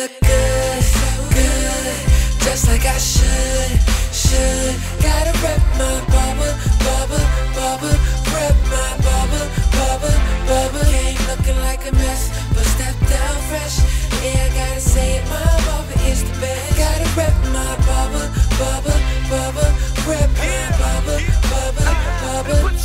look good, good, just like I should. Gotta rep my bubble, bubble, bubble, rep my bubble, bubble, bubble. Game looking like a mess, but step down fresh. Yeah, I gotta say it, my bubble is the best. Gotta rep my bubble, bubble, bubble, rep my bubble, bubble, bubble.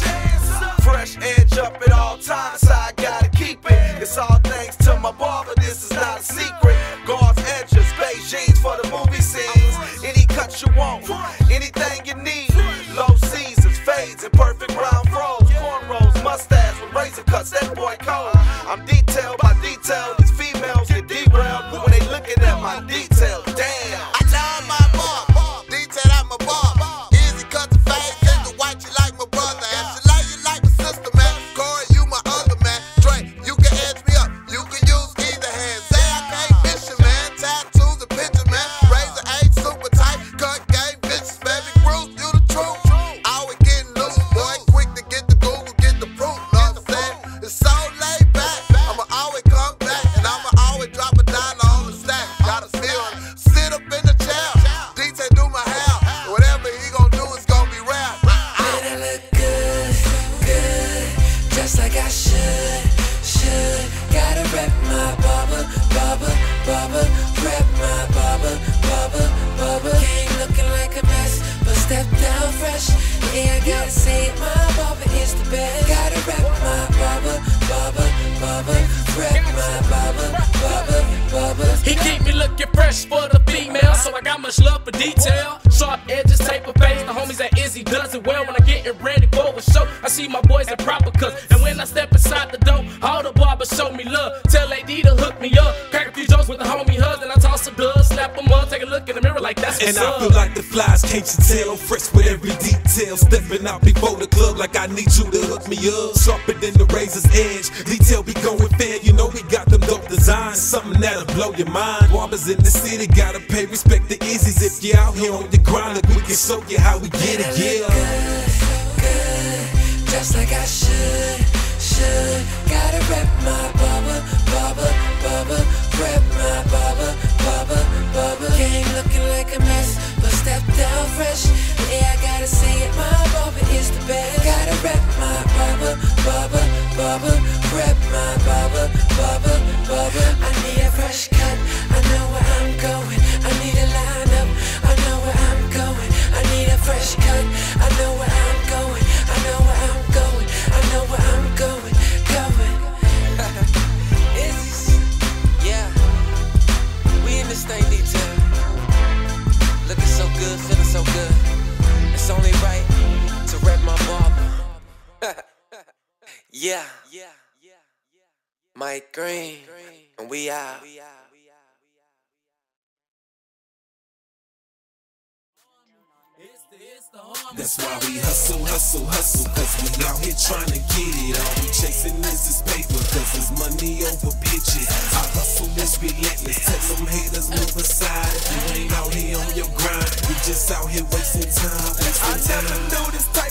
Fresh edge up at all times, so I gotta keep it. It's all thanks to my barber, this is not a secret. Guards, edges, Beijing's for the movie scenes. Any cut you want, anything you need. Low seasons, fades, and perfect round froze. Cornrows, mustache with razor cuts, that boy cold. I'm detailed by detail, these females get derailed when they looking at my details. Damn. I love my mom, detailed out my bar. Easy cut the fade, just to watch you like my brother. If you like, you like my sister, man. Corey, you my other man. Dre, you can edge me up, you can use either hand. Say I can't miss you, man. Tattoos and picture, man. Razor H, super tight, cut game bitches, baby. Bruce, you the truth. Always getting loose, boy. Quick to get the Google, get the proof. Know what I'm saying? It's so laid back. I'ma always come back, and I'ma always drop a dollar on the stack. Gotta feel it. Sit up in the chair. DJ do my hair. Whatever he gon' do is gon' be rap. I look good, good, just like I should. Gotta rep my bubble, bubble, bubble, rep my bubble, bubble, bubble. Game looking like a mess, but step down fresh. Yeah, I gotta say it, my bubble is the best. Gotta rep my bubble, bubble, bubble, rep my bubble, bubble, bubble. He keep me looking fresh for the female, so I got much love for detail. Sharp edges, taper face, the homies at Izzy does it well. When I'm getting ready for a show, I see my boys at proper cuts. And when I step inside the door, all the barbers show me love. Tell AD to hook me up, crack a few jokes with the homie hug, and I toss a dub, slap them up, take a look in the mirror like that's what's up. And I feel like the flies, can't you tell? I'm fresh with every detail, stepping out before the club like I need you to hook me up. Sharper than the razor's edge, detail be going fair. You know we got them dope designs, something that'll blow your mind. Barbers in the city gotta pay respect to Izzy's. If you out here on the grind, look, we can show you how we get it, yeah. Good, good, just like I should. Gotta rep my bubble, bubble, bubble, rep my bubble, bubble, bubble. Game looking like a mess, but step down fresh. Yeah, I gotta say it, my bubble is the best. Gotta rep my bubble, bubble, bubble, rep my bubble, bubble, bubble. I need a fresh cut, I know where I'm going. I need a line up, I know where I'm going. I need a fresh cut, I know where I'm going. I know where I'm going, I know where I'm going, Izzy's, yeah. We in this thing detail. Looking so good, feeling so good. It's only right to rep my barber. Yeah, Mike Green, and we out. That's why we hustle, cause we out here trying to get it. All we chasing is this paper, cause it's money over bitches. Our hustle is relentless, tell them haters move aside. If you ain't out here on your grind, we just out here wasting time. I never knew this type